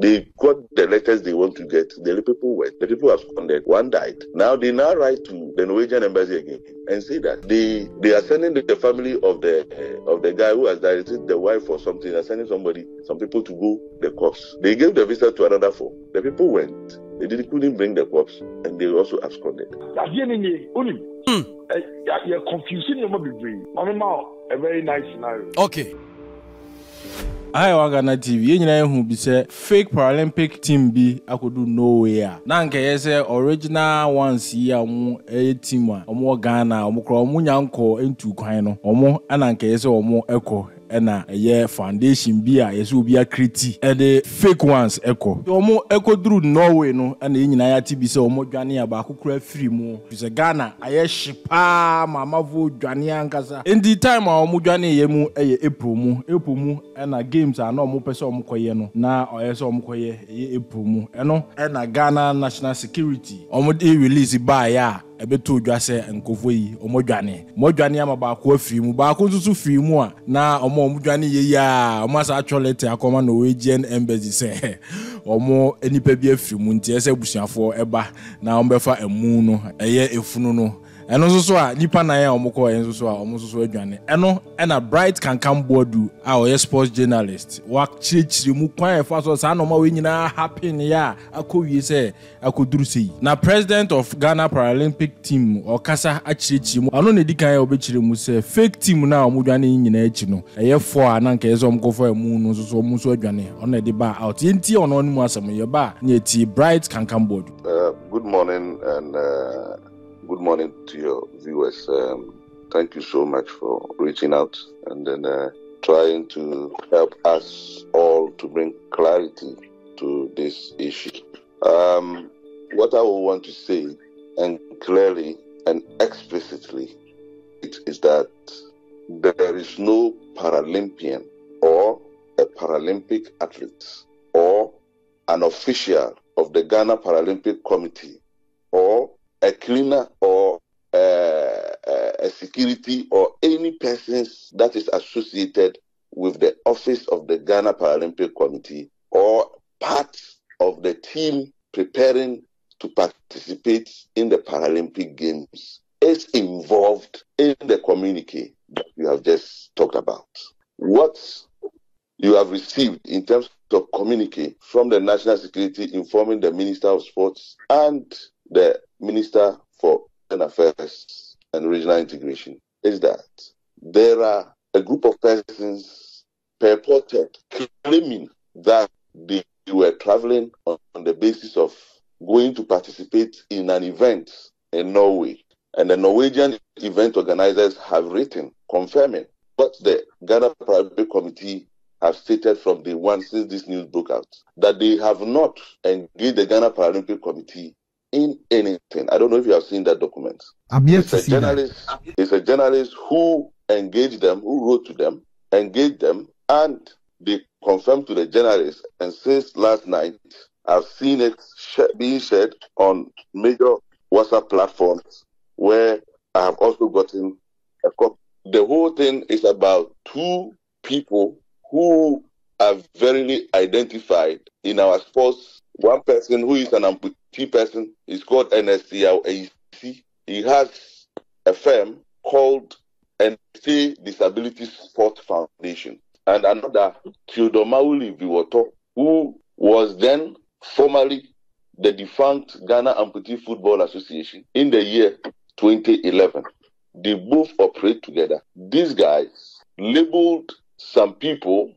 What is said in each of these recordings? They got the letters they want to get. The people went. The people have squandered. One died. Now they now write to the Norwegian embassy again and say that they are sending the family of the guy who has died, the wife or something, are sending some people to go the corpse. They gave the visa to another four. The people went. They couldn't bring the corpse, and they also absconded. You're confusing. A very nice scenario. Okay. I Wagana TV, you know who be said fake Paralympic team B I could do nowhere. Nanka yes original 1 year a team one or more Ghana or Muyanko into Kino or more ananka yes or more echo. Ena ye foundation bi a yeso bi akriti e de fake ones echo omo echo through Norway no and ye nyina ya ti bi se omo dwane aba akokura free mu se Ghana aye shipa mama vo dwane ankasa in the time a omo dwane ye mu eye April mu na games ana omo pese omo koye no na oyese omo koye eye April mu eno na Ghana national security omo dey release ba ya ebeto dwase nkofo yi omodwane ama ba ko afiri mu ba ko nsusu firi mu a na omodwane ye ya omasa atolete akoma Norwegian embassy se omo enipa bi afiri mu nti ese busuafo eba na ombefa emu no eye efunu no eno nsusu a nipa na ya omukọ eno nsusu a omususu adwane eno na Bright Kankambodu a oye sports journalist wa chirichiri mu kwan efa so sa na ma we nyina happy ne ya akowie se akoduru sei na president of Ghana Paralympic team or kasa achirichi mu ano ne dikan ya obechire mu se fake team na omudwane nyina achi no eye for ananka ezo mkofo emu no so omuso adwane ono e de ba out enti ono onimu asem ye ba na eti Bright Kankambodu. Good morning and good morning to your viewers. Thank you so much for reaching out and then trying to help us all to bring clarity to this issue. What I would want to say, and clearly and explicitly, is that there is no Paralympian or a Paralympic athlete or an official of the Ghana Paralympic Committee or a cleaner or a security or any person that is associated with the office of the Ghana Paralympic Committee or part of the team preparing to participate in the Paralympic Games is involved in the communique that you have just talked about. What you have received in terms of communique from the National Security informing the Minister of Sports and the Minister for Foreign Affairs and Regional Integration is that there are a group of persons purported claiming that they were traveling on the basis of going to participate in an event in Norway. And the Norwegian event organizers have written, confirming what the Ghana Paralympic Committee have stated from day one since this news broke out, that they have not engaged the Ghana Paralympic Committee in anything. I don't know if you have seen that document. It's a journalist who engaged them, who wrote to them, engaged them, and they confirmed to the journalist. And since last night, I've seen it being shared on major WhatsApp platforms where I have also gotten a copy. The whole thing is about two people who are verily identified in our sports. One person who is an amputee person is called NSCLAC. He has a firm called NSC Disability Sport Foundation. And another, Theodomauli Viwoto, who was then formerly the defunct Ghana Amputee Football Association in the year 2011. They both operate together. These guys labeled some people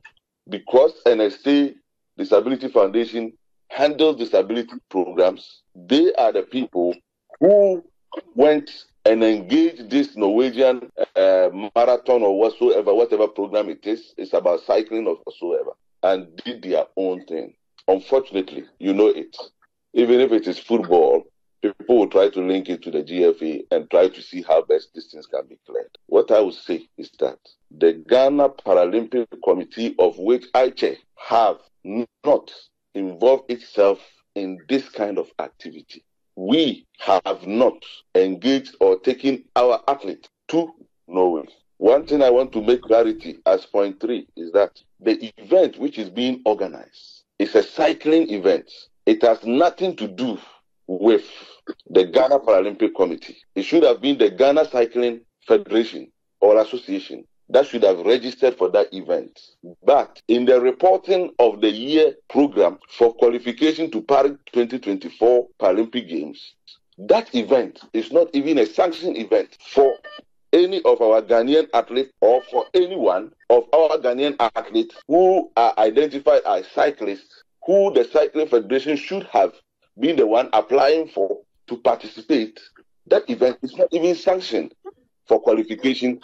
because NSC Disability Foundation handles disability programs. They are the people who went and engaged this Norwegian marathon or whatever program it is. It's about cycling or whatsoever, and did their own thing. Unfortunately, you know it. Even if it is football, people will try to link it to the GFA and try to see how best these things can be cleared. What I would say is that the Ghana Paralympic Committee, of which I chair, have not involve itself in this kind of activity. We have not engaged or taken our athlete to Norway. One thing I want to make clarity as point 3 is that the event which is being organized is a cycling event. It has nothing to do with the Ghana Paralympic Committee. It should have been the Ghana Cycling Federation or Association that should have registered for that event. But in the reporting of the year program for qualification to Paris 2024 Paralympic Games, that event is not even a sanctioned event for any of our Ghanaian athletes or for anyone of our Ghanaian athletes who are identified as cyclists, who the Cycling Federation should have been the one applying for to participate. That event is not even sanctioned for qualification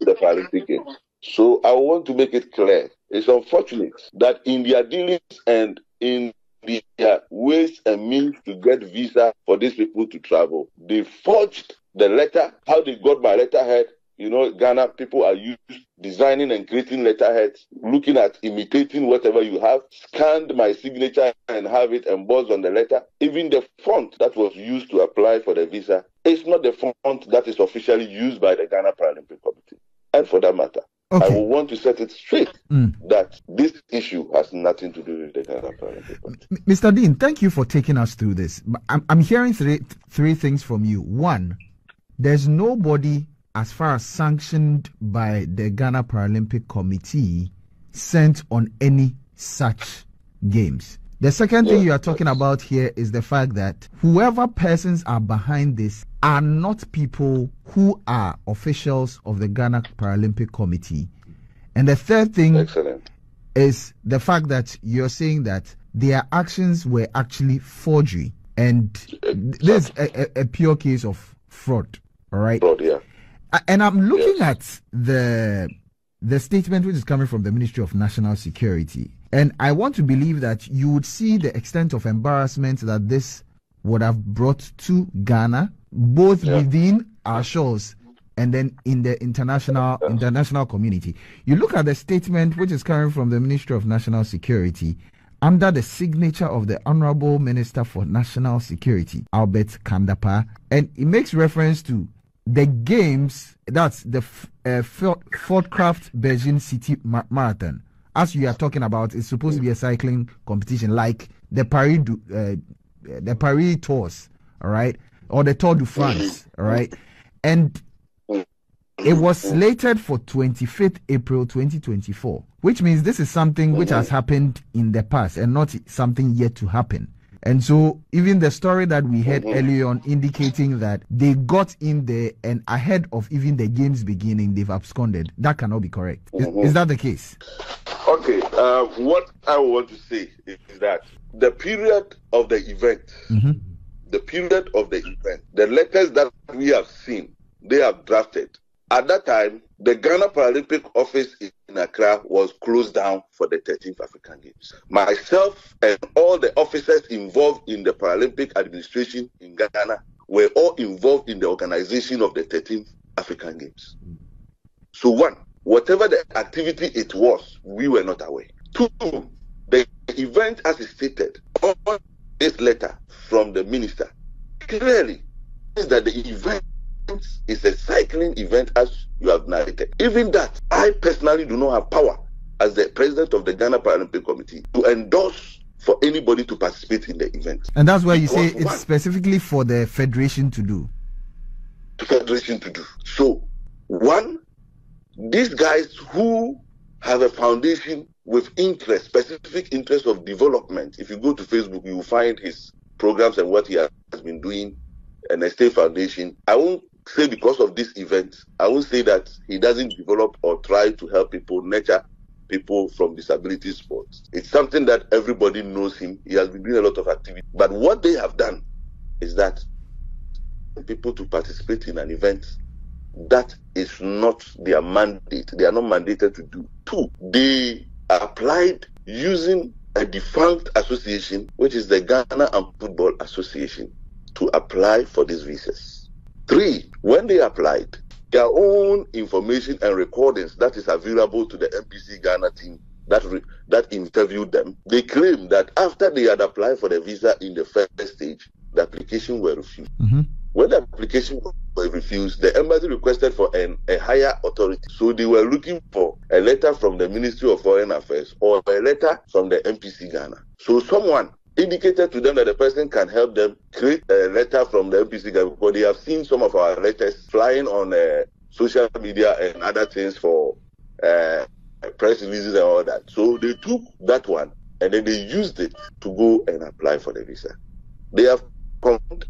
to the Paralympic Games. So I want to make it clear. It's unfortunate that in their dealings and in their ways and means to get visa for these people to travel, they forged the letter, how they got my letterhead. You know, Ghana people are used to designing and creating letterheads, looking at imitating whatever you have, scanned my signature and have it embossed on the letter. Even the font that was used to apply for the visa is not the font that is officially used by the Ghana Paralympic Committee. And for that matter, okay, I will want to set it straight that this issue has nothing to do with the Ghana Paralympic Committee. Mr. Dean, thank you for taking us through this. I'm hearing three things from you. One, there's nobody, as far as sanctioned by the Ghana Paralympic Committee, sent on any such games. The second thing you are talking about here is the fact that whoever persons are behind this are not people who are officials of the Ghana Paralympic Committee. And the third thing is the fact that you're saying that their actions were actually forgery. And this is a pure case of fraud, all right? Fraud, yeah. And I'm looking at the statement which is coming from the Ministry of National Security. And I want to believe that you would see the extent of embarrassment that this would have brought to Ghana, both within our shores and then in the international community. You look at the statement which is coming from the Ministry of National Security under the signature of the Honorable Minister for National Security, Albert Kandapa, and it makes reference to the games, that's the Fordcraft Beijing City Marathon. As you are talking about, it's supposed to be a cycling competition like the Paris Tours, all right, or the Tour de France, all right. And it was slated for 25th April 2024, which means this is something which has happened in the past and not something yet to happen. And so even the story that we heard earlier on indicating that they got in there and ahead of even the games beginning, they've absconded, that cannot be correct. Is that the case? Okay. What I want to say is that the period of the event, the letters that we have seen, they have drafted. At that time, the Ghana Paralympic Office in Accra was closed down for the 13th African Games. Myself and all the officers involved in the Paralympic administration in Ghana were all involved in the organization of the 13th African Games. So one, whatever the activity it was, we were not aware. Two, the event as is stated on this letter from the minister clearly is that the event is a cycling event, as you have narrated. Even that, I personally do not have power as the president of the Ghana Paralympic Committee to endorse for anybody to participate in the event. And that's why you say it's specifically for the federation to do. The federation to do. So, one, these guys who have a foundation with interest, specific interest of development. If you go to Facebook, you will find his programs and what he has been doing and a state foundation. I won't say because of this event, I won't say that he doesn't develop or try to help people, nurture people from disability sports. It's something that everybody knows him. He has been doing a lot of activity. But what they have done is that people to participate in an event that is not their mandate. They are not mandated to do. Two, they applied using a defunct association, which is the Ghana Football Association, to apply for these visas. Three, when they applied, their own information and recordings that is available to the MPC Ghana team that interviewed them, they claimed that after they had applied for the visa in the first stage, the application were refused. When the application refused. The embassy requested for a higher authority. So they were looking for a letter from the Ministry of Foreign Affairs or a letter from the MPC Ghana. So someone indicated to them that the person can help them create a letter from the MPC Ghana, because they have seen some of our letters flying on social media and other things for press releases and all that. So they took that one and then they used it to go and apply for the visa. They have confirmed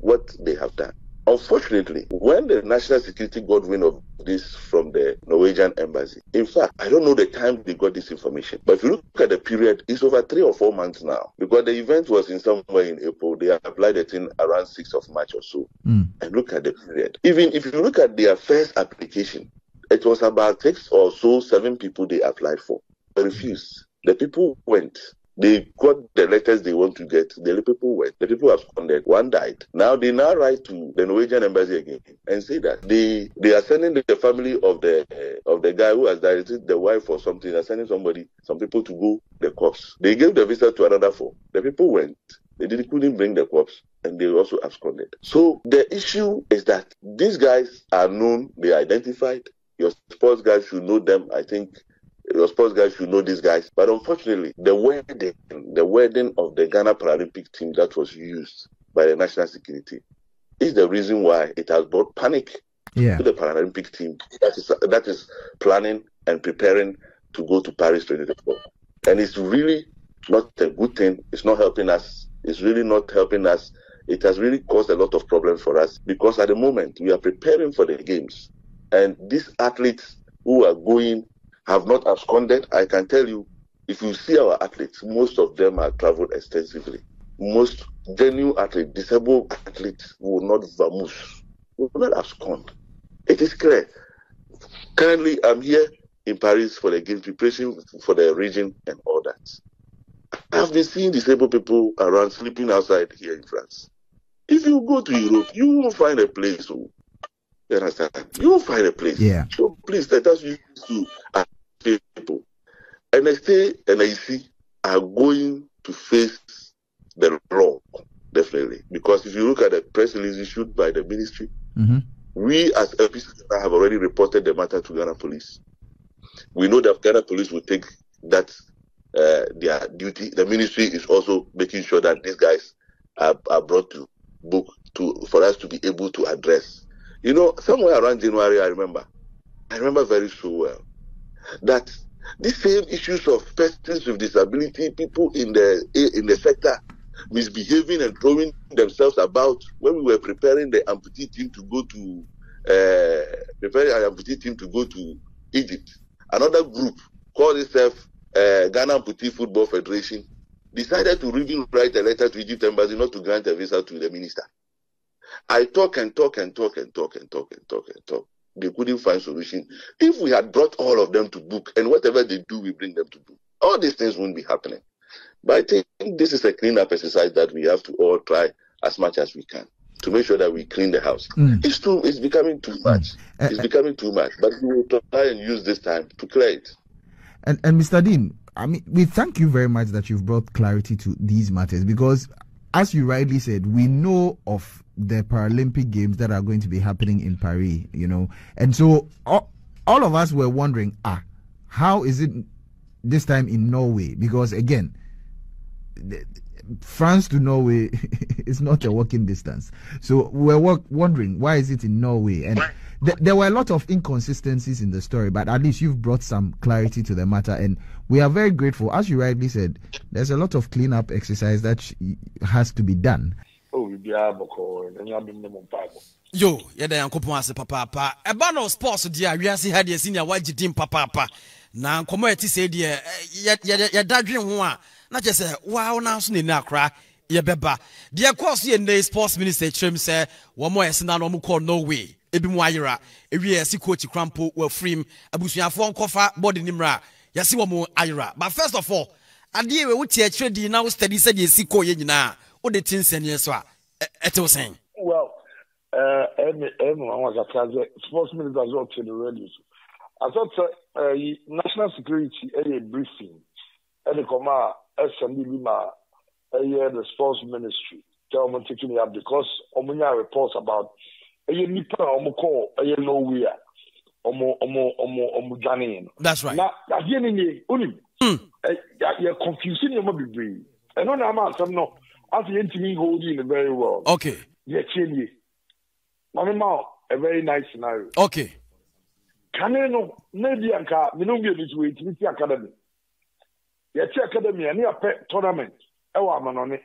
what they have done. Unfortunately, when the national security got wind of this from the Norwegian embassy, in fact, I don't know the time they got this information, but if you look at the period, it's over 3 or 4 months now, because the event was in somewhere in April. They applied it in around 6th of March or so. And look at the period. Even if you look at their first application, it was about 6 or so, 7 people they applied for. They refused. The people went. They got the letters they want to get. The people went. The people absconded. One died. Now they write to the Norwegian embassy again and say that they are sending the family of the guy who has died, the wife or something. They are sending some people to go the corpse. They gave the visa to another 4. The people went. They couldn't bring the corpse, and they also absconded. So the issue is that these guys are known. They are identified. Your sports guys should know them. I think your sports guys should know these guys. But unfortunately, the wording of the Ghana Paralympic team that was used by the national security is the reason why it has brought panic to the Paralympic team that is planning and preparing to go to Paris 2024. And it's really not a good thing. It's not helping us. It's really not helping us. It has really caused a lot of problems for us, because at the moment we are preparing for the games. And these athletes who are going have not absconded. I can tell you, if you see our athletes, most of them have traveled extensively. Most genuine athletes, disabled athletes, will not vamoose, will not abscond. It is clear. Currently, I'm here in Paris for the game preparation for the region and all that. I've been seeing disabled people around sleeping outside here in France. If you go to Europe, you won't find a place. You understand? You will find a place. Yeah. So please let us use to people. NSA and IC are going to face the law, definitely. Because if you look at the press release issued by the ministry, we as LPC have already reported the matter to Ghana Police. We know that Ghana Police will take that their duty. The ministry is also making sure that these guys are brought to book for us to be able to address. You know, somewhere around January, I remember very so well, that these same issues of persons with disability, people in the sector misbehaving and throwing themselves about when we were preparing the amputee team to go to Egypt. Another group called itself Ghana Amputee Football Federation decided to even write a letter to Egypt embassy not to grant a visa to the minister. I talk. They couldn't find solution. If we had brought all of them to book, and whatever they do, we bring them to book, all these things wouldn't be happening. But I think this is a clean-up exercise that we have to all try as much as we can to make sure that we clean the house. It's becoming too much. It's becoming too much. But we will try and use this time to clear it. And Mr. Dean, I mean, we thank you very much that you've brought clarity to these matters, because as you rightly said, we know of the Paralympic Games that are going to be happening in Paris, you know. And so all of us were wondering, how is it this time in Norway? Because, again, France to Norway is not a walking distance. So we were wondering, why is it in Norway? And there were a lot of inconsistencies in the story, but at least you've brought some clarity to the matter, and we are very grateful. As you rightly said, there's a lot of cleanup exercise that has to be done. Yo, yeah, the uncle Ponce Papa. A ban of sports, dear. We are see had your senior white Jim Papa. Now, community said, yeah, your dad dream one. Not just a wow, now soon in Accra, yeah, beba. Dear, course, yeah, the sports minister, Trim, sir, one more as an animal called Norway. Ebi Mwayira, every year, see coach Crampo were free. Abusia phone coffer, body nimra. Yasi Wamo Ira. But first of all, I dear, we would teach you now study, said, you see, Koyina, or the tin senior. Well, everyone was a classic sports minister as well to the radio. I thought national security a briefing at the Coma SMB Lima, the sports ministry, tell me to me up because Omunia reports about That's right. Now, you're confusing your baby. And on our mouth, I'm not. As the enemy holding it very well. Okay. Yeah, change. A very nice scenario. Okay. Can you know? Maybe I can. We don't get this way. It's the academy. Yeah, the academy. And your pet tournament. I want man on it.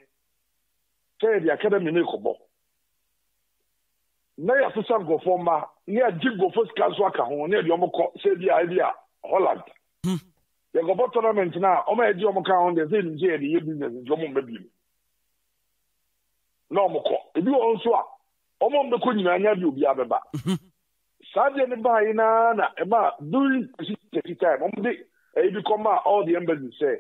Say the academy no go. Now you have to some go for ma. Now you go first class work on. Now you have to say the idea Holland. You go for tournament now. I'm going to do my account. They say you have the business. You must be. No more. If you also. Omom the Queen and Yabu Yababa. Saturday by Nana about during the time, I become all the embassies say.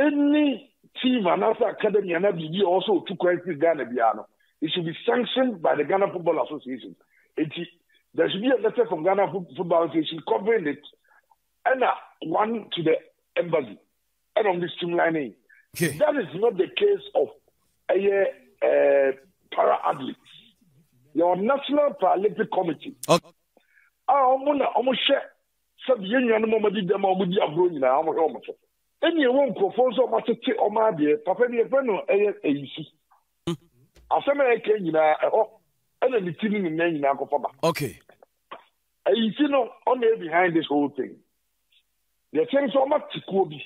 Any team and after academy and Abu also took credit Ghana Biano. It should be sanctioned by the Ghana Football Association. There should be a letter from Ghana Football Association covering it and one to the embassy. And on this streamlining. Okay. That is not the case of a para athletes. Your National Paralympic Committee. Okay. I'm gonna share some young momadi them or media brewing now. I'm gonna say. Any one proposal must take on my dear Papa de Breno AAC. After my came in a and the team in Nankopaba. Okay. And you know, only behind this whole thing. They're saying so much to Kobe.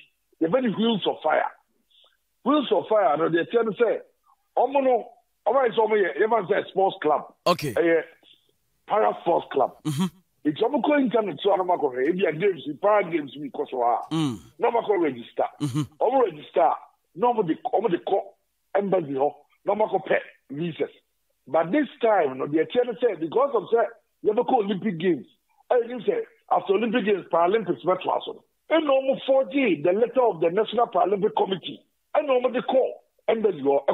They're very wheels of fire. Wheels of fire, no, they're trying to say, all right, so we even say sports club. Okay. Para sports club. It's almost going to be so normal. If you are games, you para games we cause war. Normal register. Over register. Nobody over the court embassy ho. Normal pay visas. But this time, no, they are trying to say because of say you have called Olympic Games. I you say after Olympic Games, Paralympics were to happen. And normal 4G, the letter of the National Paralympic Committee. And normal the court embassy ho.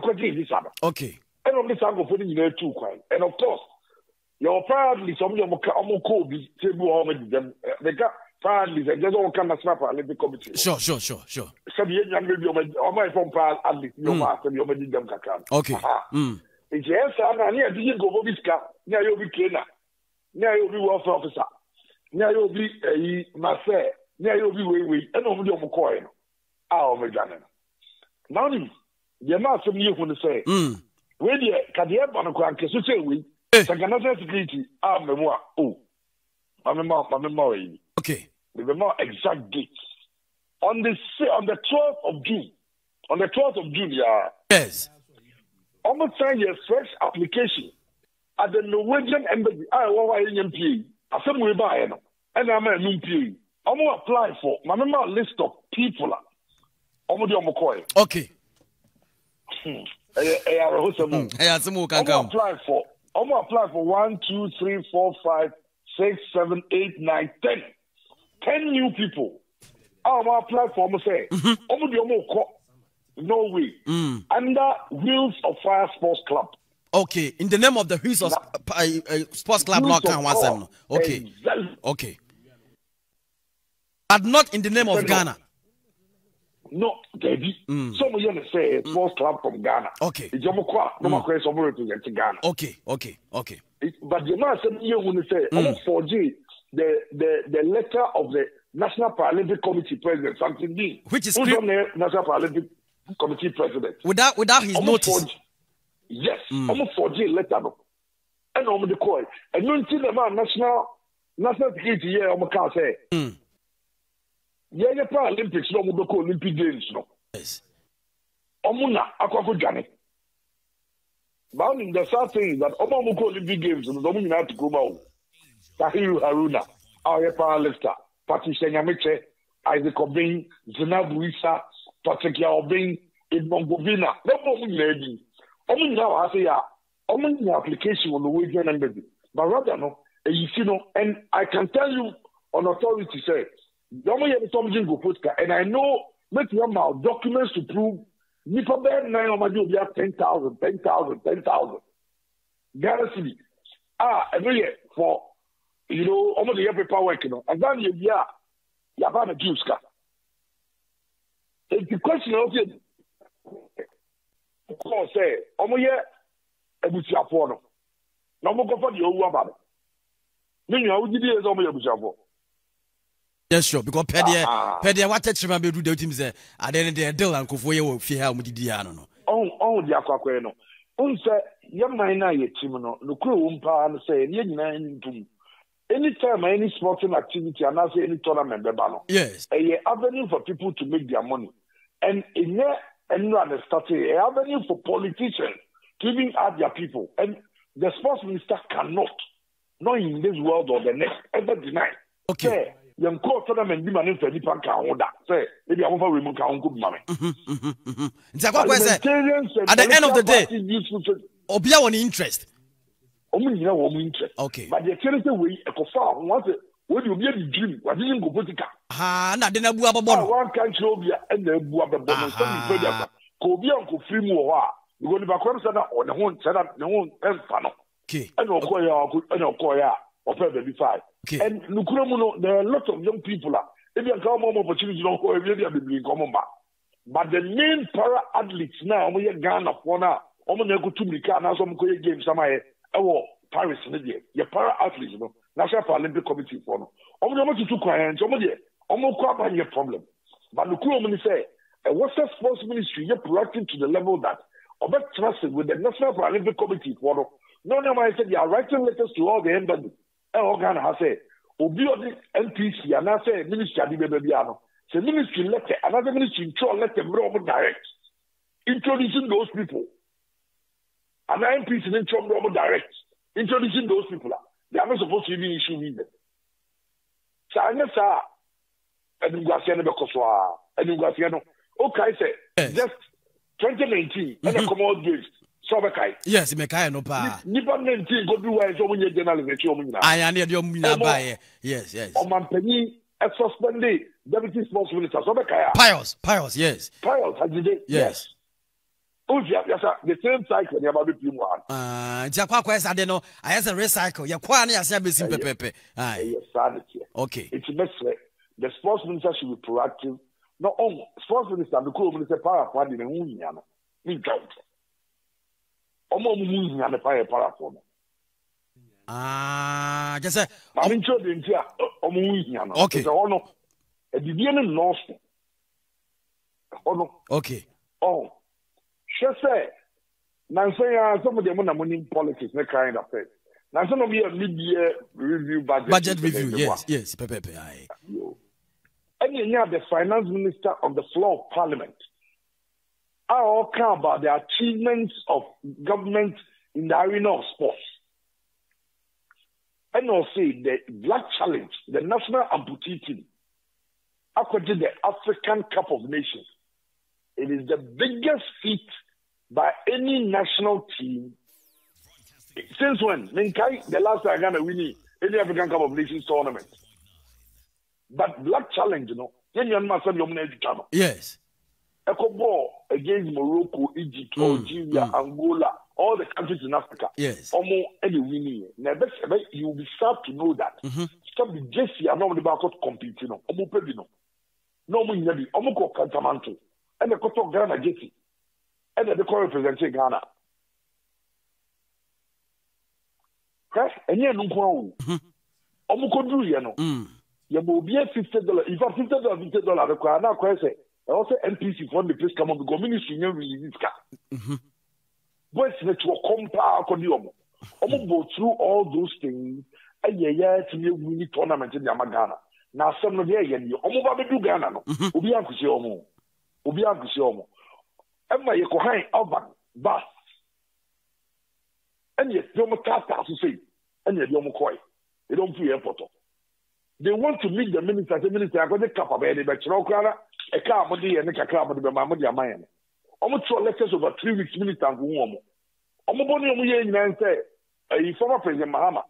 Okay. And on this angle, putting you know too quite. And of course, you're proudly some of your Kobe table already them. They got proudly and just all kind of snap Olympic Committee. Sure. Some young maybe on my phone proud and your master, you already them. Okay. It's yes, and here didn't go for this car. Now you'll be trainer. Now you'll be welfare officer. Now you'll be a master. Now you'll be way. And over your coin. I'll be done. Now, you're not some new to say. When you can hear Banakwan, because you say we, Sakanaza security, I'm a more, oh, I'm a more, okay, with a more exact date. On the 12th of June, on the 12th of June, yeah, yes, almost time your fresh application at the Norwegian embassy. I want an MPA, I said we buy it, and I'm an MPA. I'm going to apply for my list of people. I'm going to McCoy, okay. I'm applying for 1, 2, 3, 4, 5, 6, 7, 8, 9, 10. 10 new people. I'm applying for almost say, no way. Under Wheels of Fire Sports Club. Okay, in the name of the Wheels of Sports Club, not can was them. Okay, exactly. Okay, but not in the name of Ghana. No, David. Some of you say it's sports club from Ghana. Okay. It's your no more question representing Ghana. Okay. But you know, some of you want to say, I'm 4G, the letter of the National Paralympic Committee President, something D. Which is the National Paralympic Committee President. Without his notice. 4G. Yes, I'm a 4G letter. And I'm the call. And you see the man, National Security here, I'm a car say. Yeah, the Paralympics, no, we call Olympic Games, no. Yes. Omuna, Aquaco Janet. But the sad thing is that Omamuko Olympic Games, the Dominant Grubao, Tahiru Haruna, our powerlifter, Patricia Yamiche, Isaac Obin, Zinab Wisa, Patrick Yaobin, Edmond Bovina, no more lady. Omuna, I say, Omuna application on the Norwegian embassy. But rather, no, you see, no, and I can tell you on authority, say, and I know make your mouth documents to prove me for that 9 or we have 10,000. Guarantee. Every year for you know almost the every power work, you know. And then you have a juice car. It's the question of you say, almost yeah, I would see a porno. Yes, sure, because Pedia, what touch my do the team there? I didn't dare deal and go for you if you have with the Diano. Oh, the Aquaqueno. Unsa, young man, I get Timon, no crew, umpa, and say, anytime any sporting activity and not any tournament, yes, a avenue for people to make their money. And in there, and run a strategy, an avenue for politicians giving out their people. And the sports minister cannot, not in this world or the next, ever deny. Okay. Young court tournament, you manage to be punk on that. Say, maybe I won't remove our good money. At the end of the day, Obia on interest. Okay. But the tennis away, a coffar, once when you get the dream, what didn't go put it up. Ah, not the Nabuababon. One country and the Buababon. Kobia could free more. You go to Baconsa or the one set up the one and funnel. Okay. And Okoya or February 5. And Nukuramuno, there are a lot of young people. If you have come home opportunity, don't go every day and be coming back. But the main para athletes now, we are Ghana for now. Omanako Tumika, now some great games somewhere. Oh, Paris, your para athletes, no National Olympic Committee for no. Omnibus to clients, Omoka, your problem. But the crew only say, what's the sports ministry? You're proactive to the level that Obed trusted with the National Olympic Committee for no. No, I said, you are writing letters to all the embassies. Organ has said, Obiodi MPC, and I say, Minister Di Bebiano. Say, ministry letter, another ministry in charge letter, Robert direct, introducing those people. And MPs in Trump Robert direct, introducing those people. They are not supposed to even issue either. So I know, sir, and Guasiano Bacoswa, and Guasiano. Okay, sir, just 2019, and I come out games. So, yes, Mekai no pa. Nippon 19, go do where so you're general. I need your Minabaye. Yes, yes. Oh, Mampany, a suspended deputy sports minister. So, Pios, yes. Pios, I did it. Yes. The same cycle, you have a big one. Japa Quest, I don't know. I have a recycle. You're quite a service in Pepe. Yes, sanity. Okay. It's best the sports minister should be proactive. No, sports minister, the cool minister, power, funding, and union. In count. And the fire paraffin. Ah, just I'm in charge in here. Okay. Okay. Oh, she said, Nancy, some of them are money politics, that kind of thing. Now, some of you have mid-year review budget. Budget review, yes, yes. And you have the finance minister on the floor of parliament. I all care about the achievements of government in the arena of sports. And I'll say the Black Challenge, the National Amputee Team, according to the African Cup of Nations, it is the biggest feat by any national team. Since when? The last time Ghana win any African Cup of Nations tournament. But Black Challenge, you know, yes. Echo ball against Morocco, Egypt, Algeria, Angola, all the countries in Africa. Yes. Almost any winning. Now, you will be sad to know that. Stop the JC and normally about competing. Omo Pedino. No more Yabi. Omo Ko Cantamanto. And the Koto Ghana JC. And the Koro representing Ghana. Okay? And here, no one. Omo Kodu, you know. You will be $50. If I $50, the Kwana Kwese. I also MPC from the place come on the go ministry release car. Boys network compa kodiom. Omo go through all those things. Aye to me mini tournament in Ghana. Now some no dey yan you. Omo ba be do Ghana no. Obi ankusi omo. Obi ankusi omo. Emma ye ko han over bus. And yes, them casters to say. And yes, them koi. They don't feel airport. They want to meet the minister. The minister are going to cap about the bachelor crowd. A car, money, and a car, but my money, a man. Almost 2 lectures over 3 weeks, minutes, and woman. Omoboni, and I say, a former President Mahama.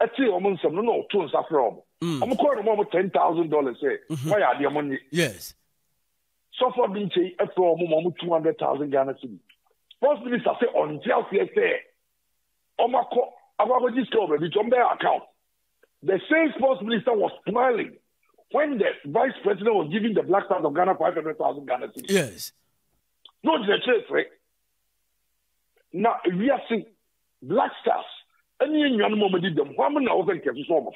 I say, almost some no tunes after all. I'm calling almost $10,000, say, why are their money? Yes. So far, being say, a form of 200,000 Ghana city. First minister say, on JLC, say, Omako, I've already discovered the Jumbe account. The same sports minister was smiling when the vice president was giving the Black Stars of Ghana 500,000 Ghana cedis. Yes. No, the truth, right? Now, we are seeing Black Stars, any young woman did them. One now can get so much.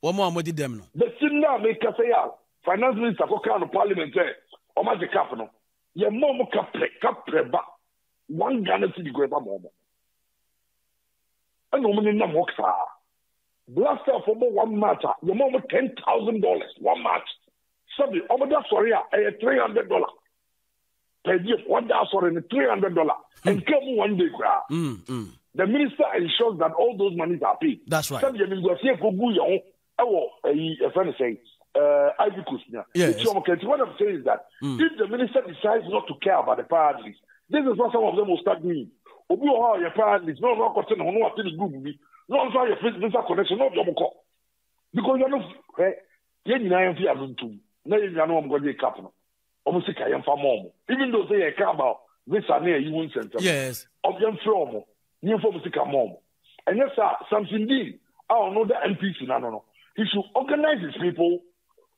One more did them. The Sinna make Casaya, Finance Minister for Parliament, or Magic Capano. Your mom capre, one gun at the greater moment. And woman in the Moxa. Blaster for one match, your mom $10,000, one match. Sabi, over that sorry, $300. Per year, $300. And come one day, the minister ensures that all those monies are paid. That's right. What I'm saying is that if the minister decides not to care about the parties, this is what some of them will start doing. Obi how your parties, no one question, no one thing is good. No one saw your business connection, no job call. Because you're not, even though they care about this and you won't send them. Yes. Of them from you for Musica Mom. And yes, sir, something did. I don't know the MPs. No, no, no. He should organize his people.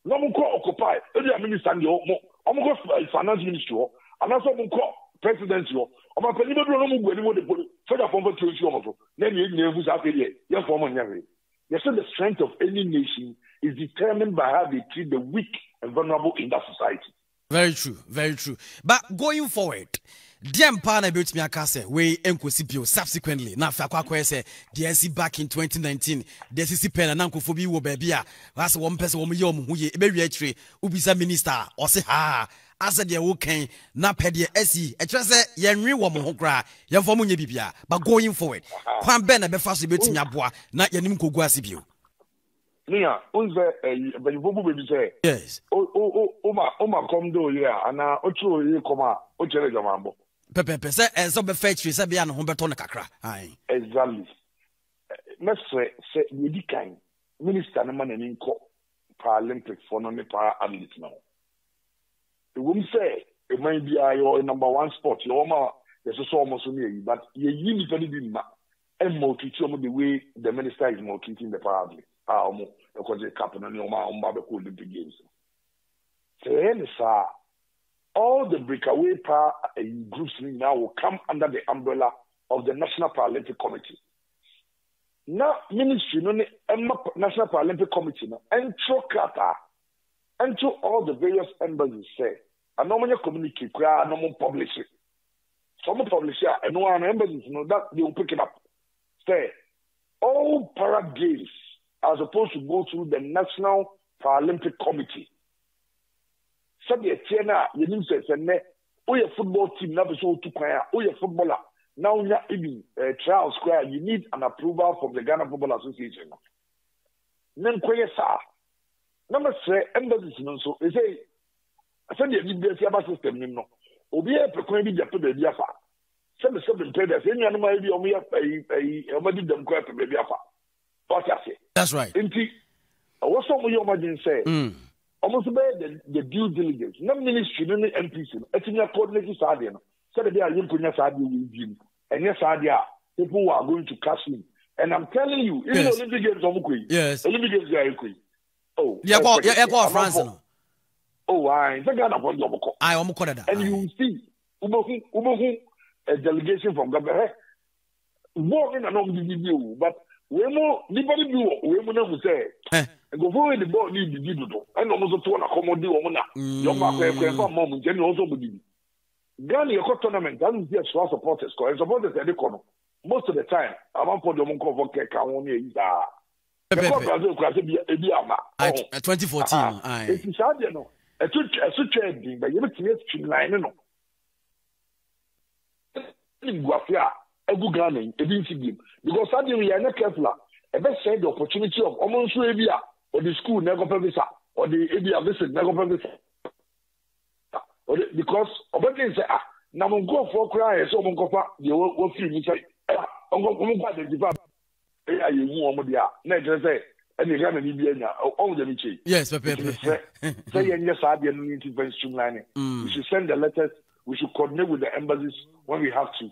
No one call occupy. Every minister, I'm going to finance ministry. And also, I'm call presidency. I'm going to you said the strength of any nation is determined by how they treat the weak and vulnerable in that society. Very true, very true. But going forward, Diampana built me a castle, way Encosipio subsequently. Now, Fakwa said, DSC back in 2019, DSC Pen and Uncle Fobi will be a that's one person, Yom, who ye, very tree, who be some minister, or say, ah, as a dear, okay, now Pedia Essie, a trusser, Yenri woman who cry, young for Munibia. But going forward, Quan Ben, a befast built in Yabwa, not Yanimko Guasibio. Nia, yes. Oh, Comdo, yeah, and now Ocho, Coma, Ochele Jamambo. Pepe, sir, as of the fetch, you said, and Humbertona Cacra. Aye, exactly. Mestre said, we decline Minister Naman and Inco Paralympic for non para athletes now. The woman say, it may be your number one sport, your ma, there's almost near you, but you need to be and multitude the way the minister is multitude the paralympic. All the breakaway groups now will come under the umbrella of the National Paralympic Committee. Now, ministry, National Paralympic Committee, and through Qatar, and to all the various embassies, say, and no one communicate, no one publish it. Some publish it, and no one embassies know that they will pick it up. Say, all para games are supposed to go through the National Paralympic Committee. So the Tiana, you didn't say, oh, your football team, never so to cry, oh, your footballer. Now, you're even trial square, you need an approval from the Ghana Football Association. Then, Quay, sir. Number three, embassies, so they say, I said, you did the system, you know. Obi, I proclaimed the Pedro Biafa. Send the seven traders, any animal, you have a them quite a baby. That's right. What's up with your margin say? Almost the due diligence. No ministry, no MPC. It's in your coordinating side. So that they are young people, and yes, people are going to catch him. And I'm telling you, even yes. Olympic Games are Ukraine. Yes. Olympic Games are Ukraine. Oh, yeah, France. Oh, I think I'm going to call. I am calling that. And you see, a delegation from Gabriel walking along the video, but. We mo nobody do we mo na say go for the ball need the do and almost to na commodity we mo na your back e for mom je no so body Ghana your tournament that is there for supporters cause supporters dey come most of the time among for the mon call for keke won e is ah Brazil crash e bi ama 2014 aye it is hard no e to trade but you need to streamline no in Guafia Ghana, a busy game because suddenly we are not careful. A best said the opportunity of almost Arabia or the school never professor or the Abia visit never professor because obviously say ah now go for cry so go for the work free me say go the develop eh you won dia na just say any Ghana ni bia nya all the mechi yes say yes Abia no intervention line we should send the letters we should coordinate with the embassies when we have to.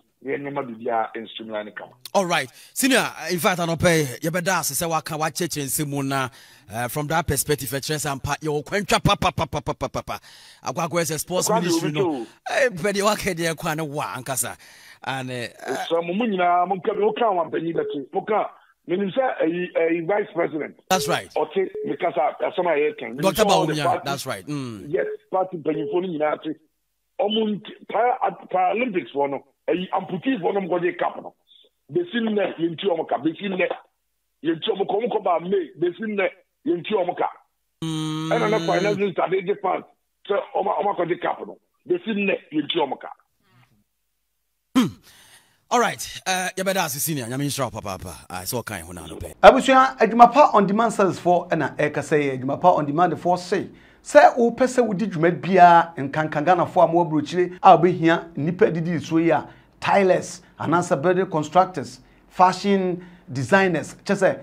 All right, senior. In fact, I don't pay. You better say what can watch it and see Mona. From that perspective, I trust and part your quencha papa. I go as a sports ministry. No, but you are there. Quite a war and casa. And some Munina Monka Moka one penny that Moka Minister a vice president. That's right. Okay, because some I can. Doctor Baunia. That's right. Yes, party penny for United. Paralympics for no. Amputees one of the capital. They seen that in Tiomoka, they seen that in Tiomoka, they seen that in Tiomoka. And another financing study department, so Omaka de capital. They seen that in Tiomoka. All right, Yabada's senior, Yamisha Papa. I saw kind of one. Abusia, Edumapa on demand sells for an Ekase, Edumapa on demand for say. Say, O Pesa would did med beer and Kankangana for more bruchile. I'll be here, Nippe Didi Suya, tilers, and answer building constructors, fashion designers, just a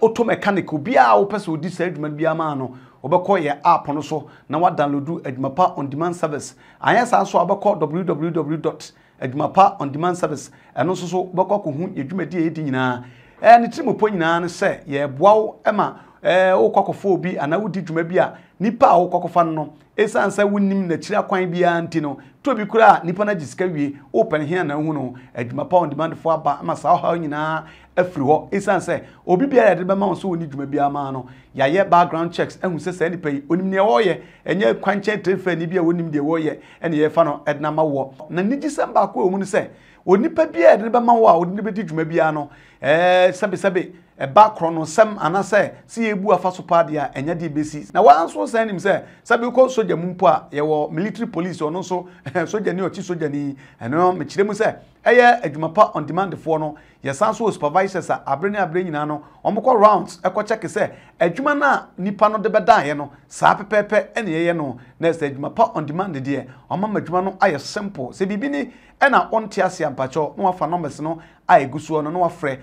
auto mechanical beer. O Pesa would decide med beer mano, Obakoya app on also. Now what download Edumapa on demand service. I answer also Abacor www.edumapa on demand service and also so Bako who you may de dinner. And it's more point in say, yeah, wow, Emma. O kwakofobi anawudi dwuma bia nipa a kwakofa no esa ansa wonnim na kira kwan bia antino to bi kura nipa na jisika wie open hia na hu no adwuma pound demand for aba amasa ha nyina afiri ho esa ansa obi bia ya de be ma won so woni dwuma bia ma no ya ye background checks ehun se se nipa yi onim ne wo ye enye kwankye trefa ni bia wonim de wo ye ene ye fa no edna ma wo na niji samba ko omu ne se onipa bia ya de be ma wo a woni be di dwuma bia no sabe a background some and I say, see a bua fasopadia and yadi basis. Now, once was send him, sir, Sabuko soldier Mumpa, your military police or no so soldier near Chisodani, and no Michimu, sir. Aye, a Jumapa on demand for no, your sons were supervisors are Abrinano, Omoko rounds, a cocheck, sir, a Jumana, Nipano de Badiano, Sape Pepe, and Yeno, next a Jumapa on demand, the dear, or Mamma Jumano, I a simple, Sebibini, and our own Tiasia and Pacho, no, for numbers no, I go so no, no, afraid.